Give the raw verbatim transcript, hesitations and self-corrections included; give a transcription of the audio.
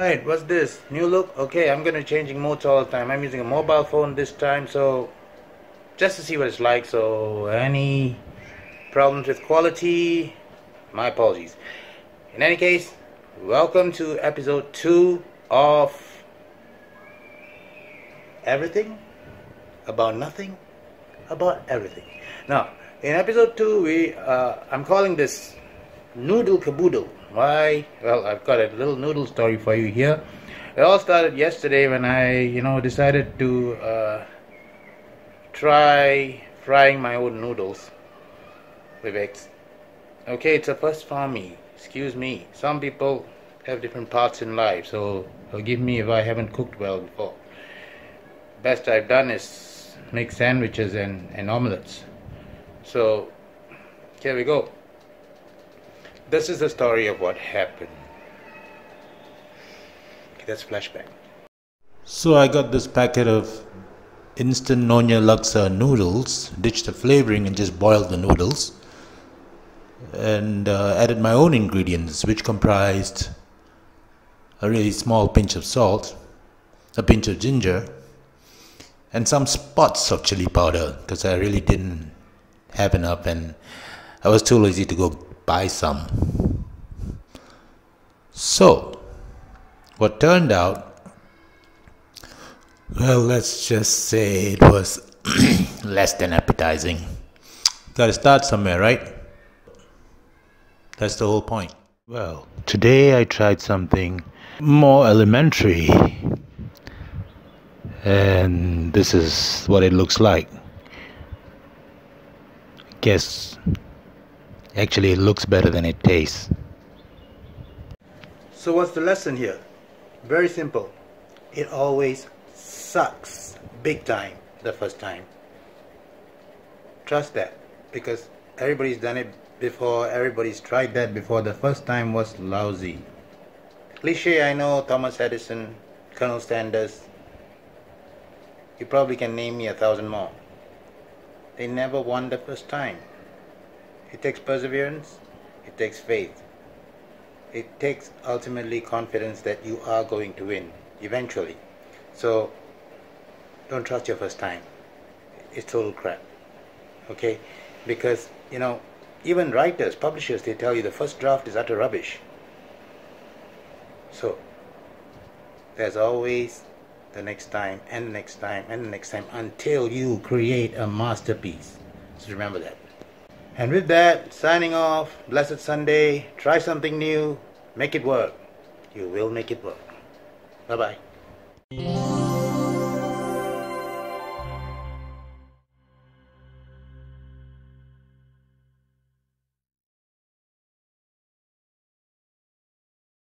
Alright, what's this? New look? Okay, I'm gonna changing modes all the time. I'm using a mobile phone this time, so just to see what it's like. So any problems with quality, my apologies. In any case, welcome to episode two of Everything About Nothing About Everything. Now, in episode two, we uh, I'm calling this Noodle Caboodle. Why? Well, I've got a little noodle story for you here. It all started yesterday when I, you know, decided to uh, try frying my own noodles with eggs. Okay, it's a first for me. Excuse me. Some people have different parts in life, so forgive me if I haven't cooked well before. Best I've done is make sandwiches and, and omelets. So here we go. This is the story of what happened. Okay, that's flashback. So I got this packet of instant Nonya Laksa noodles, ditched the flavoring and just boiled the noodles, and uh, added my own ingredients, which comprised a really small pinch of salt, a pinch of ginger, and some spots of chili powder, because I really didn't have enough and I was too lazy to go buy some. So what turned out, well, let's just say it was less than appetizing. Gotta start somewhere, right? That's the whole point. Well, today I tried something more elementary, and this is what it looks like. Guess actually it looks better than it tastes. So what's the lesson here? Very simple. It always sucks big time the first time. Trust that, because everybody's done it before, everybody's tried that before. The first time was lousy. Cliche, I know. Thomas Edison, Colonel Sanders, you probably can name me a thousand more. They never won the first time. It takes perseverance, it takes faith, it takes ultimately confidence that you are going to win eventually. So don't trust your first time. It's total crap. Okay? Because, you know, even writers, publishers, they tell you the first draft is utter rubbish. So there's always the next time and the next time and the next time until you create a masterpiece. So remember that. And with that, signing off. Blessed Sunday. Try something new. Make it work. You will make it work. Bye-bye.